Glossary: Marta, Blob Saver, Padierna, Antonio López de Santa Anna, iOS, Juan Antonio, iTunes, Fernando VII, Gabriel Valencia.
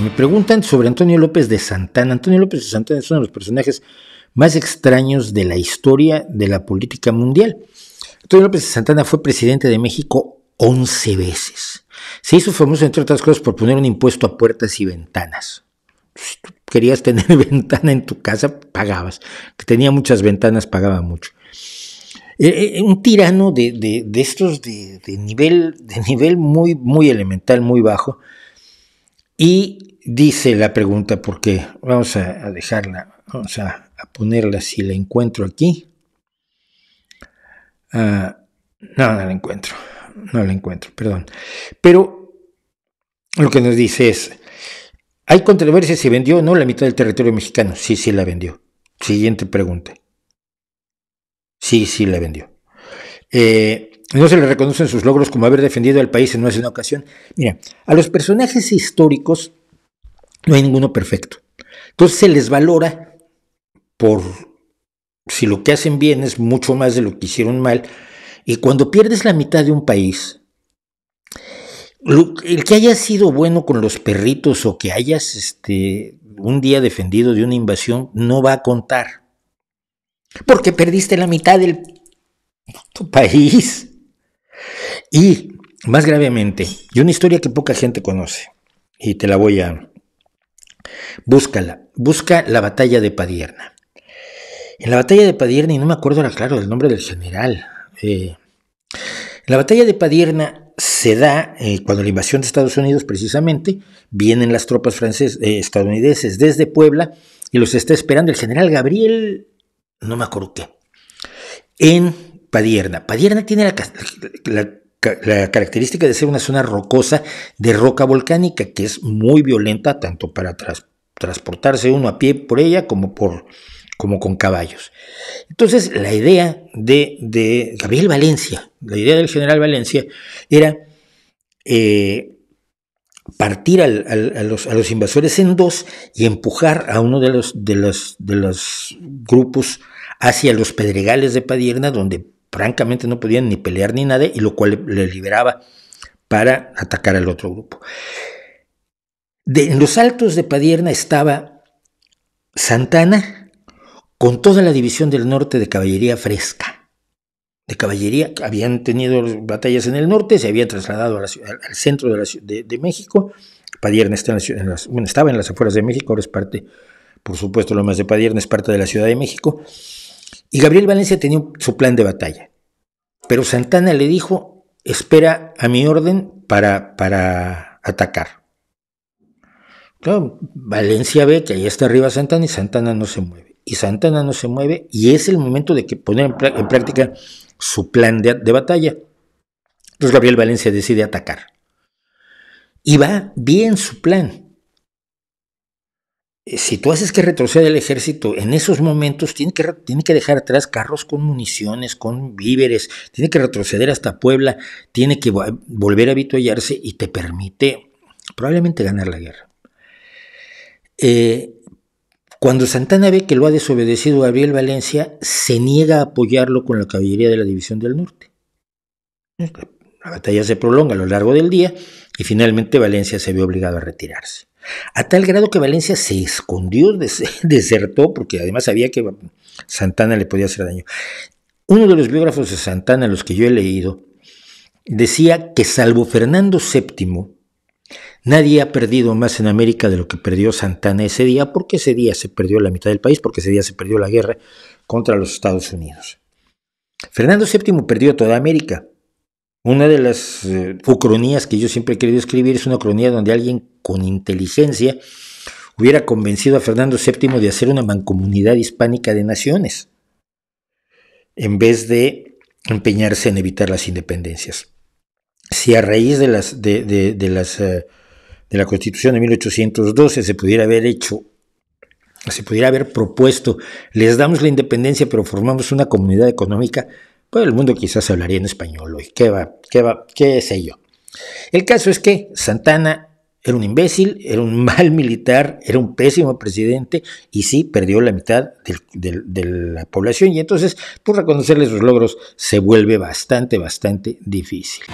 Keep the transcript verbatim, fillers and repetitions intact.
Me preguntan sobre Antonio López de Santa Anna. Antonio López de Santa Anna es uno de los personajes más extraños de la historia de la política mundial. Antonio López de Santa Anna fue presidente de México once veces. Se hizo famoso, entre otras cosas, por poner un impuesto a puertas y ventanas. Si tú querías tener ventana en tu casa, pagabas. Que tenía muchas ventanas, pagaba mucho. Eh, eh, un tirano de, de, de estos de, de nivel, de nivel muy, muy elemental, muy bajo. Y dice la pregunta, porque vamos a, a dejarla, vamos a, a ponerla si la encuentro aquí. Uh, no, no la encuentro, no la encuentro, perdón. Pero lo que nos dice es, ¿hay controversia si vendió o no la mitad del territorio mexicano? Sí, sí la vendió. Siguiente pregunta. Sí, sí la vendió. Eh... No se le reconocen sus logros como haber defendido al país en más de una ocasión. Mira, a los personajes históricos no hay ninguno perfecto. Entonces se les valora por si lo que hacen bien es mucho más de lo que hicieron mal. Y cuando pierdes la mitad de un país, lo, el que hayas sido bueno con los perritos o que hayas este, un día defendido de una invasión no va a contar. Porque perdiste la mitad del tu país. Y más gravemente, y una historia que poca gente conoce, y te la voy a... Búscala, busca la batalla de Padierna. En la batalla de Padierna, y no me acuerdo ahora claro del nombre del general, eh, en la batalla de Padierna se da, eh, cuando la invasión de Estados Unidos precisamente, vienen las tropas francesas, eh, estadounidenses desde Puebla, y los está esperando el general Gabriel, no me acuerdo qué, en... Padierna. Padierna tiene la, la, la característica de ser una zona rocosa de roca volcánica que es muy violenta tanto para tras, transportarse uno a pie por ella como, por, como con caballos. Entonces la idea de, de Gabriel Valencia, la idea del general Valencia era eh, partir al, al, a, los, a los invasores en dos y empujar a uno de los, de los, de los grupos hacia los pedregales de Padierna donde francamente no podían ni pelear ni nada, y lo cual le liberaba para atacar al otro grupo. De, en los altos de Padierna estaba Santa Anna con toda la división del norte de caballería fresca. De caballería, habían tenido batallas en el norte, se había trasladado a la, al, al centro de, la, de, de México. Padierna está en la, en las, bueno, estaba en las afueras de México, ahora es parte, por supuesto, lo más de Padierna es parte de la Ciudad de México. Y Gabriel Valencia tenía su plan de batalla, pero Santa Anna le dijo, espera a mi orden para, para atacar. Claro, Valencia ve que ahí está arriba Santa Anna y Santa Anna no se mueve, y Santa Anna no se mueve, y es el momento de que poner en, pl- en práctica su plan de, de batalla. Entonces Gabriel Valencia decide atacar, y va bien su plan. Si tú haces que retroceda el ejército en esos momentos, tiene que, tiene que dejar atrás carros con municiones, con víveres, tiene que retroceder hasta Puebla, tiene que vo- volver a avituallarse y te permite probablemente ganar la guerra. Eh, cuando Santa Anna ve que lo ha desobedecido Gabriel Valencia, se niega a apoyarlo con la caballería de la División del Norte. La batalla se prolonga a lo largo del día y finalmente Valencia se ve obligado a retirarse. A tal grado que Valencia se escondió, desertó, porque además sabía que Santa Anna le podía hacer daño. Uno de los biógrafos de Santa Anna, los que yo he leído, decía que salvo Fernando séptimo, nadie ha perdido más en América de lo que perdió Santa Anna ese día, porque ese día se perdió la mitad del país, porque ese día se perdió la guerra contra los Estados Unidos. Fernando séptimo perdió toda América. Una de las eh, ucronías que yo siempre he querido escribir es una ucronía donde alguien con inteligencia hubiera convencido a Fernando séptimo de hacer una mancomunidad hispánica de naciones en vez de empeñarse en evitar las independencias. Si a raíz de, las, de, de, de, las, eh, de la Constitución de mil ochocientos doce se pudiera haber hecho, se pudiera haber propuesto, les damos la independencia pero formamos una comunidad económica, pues el mundo quizás hablaría en español hoy, ¿qué va? ¿Qué va? ¿Qué sé yo? El caso es que Santa Anna era un imbécil, era un mal militar, era un pésimo presidente y sí, perdió la mitad del, del, de la población y entonces, por reconocerle sus logros, se vuelve bastante, bastante difícil.